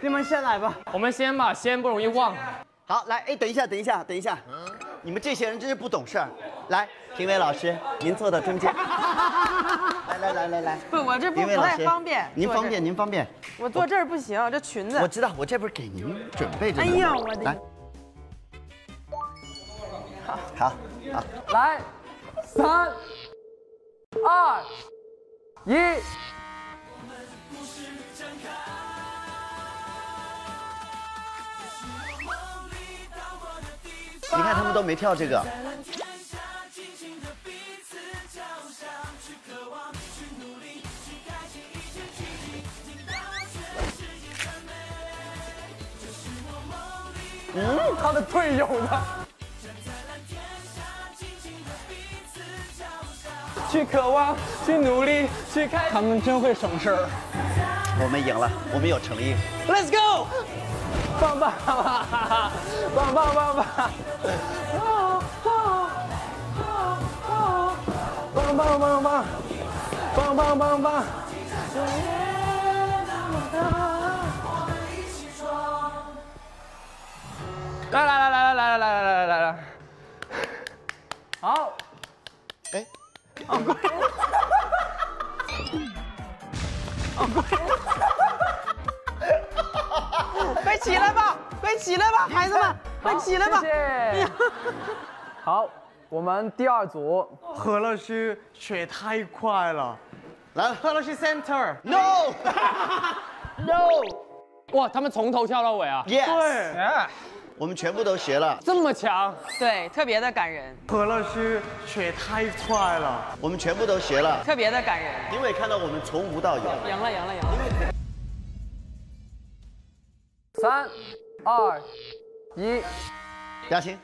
你们先来吧，我们先吧，先不容易忘。好，来，哎，等一下，你们这些人真是不懂事儿。来，评委老师，您坐到中间。来，不，我这不太方便。您方便。我坐这儿不行，这裙子。我知道，我这不是给您准备着呢。哎呀，我的。来。好，来，3、2、1。 你看他们都没跳这个。嗯，他的队友呢？去渴望，去努力，去开。他们真会省事儿。我们赢了，我们有诚意。Let's go。 棒棒！来！好，哎，好乖，好乖。 快起来吧，快起来吧，孩子们，快起来吧！谢谢。好，我们第二组，何老师学太快了，来，何老师 center。No。哇，他们从头跳到尾啊！ Yes。对，我们全部都学了，这么强，对，特别的感人。何老师学太快了，我们全部都学了，特别的感人。评委看到我们从无到有，赢了。 3、2、1，雅琴。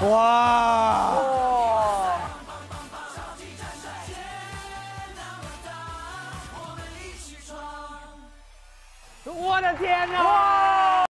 哇！我的天哪！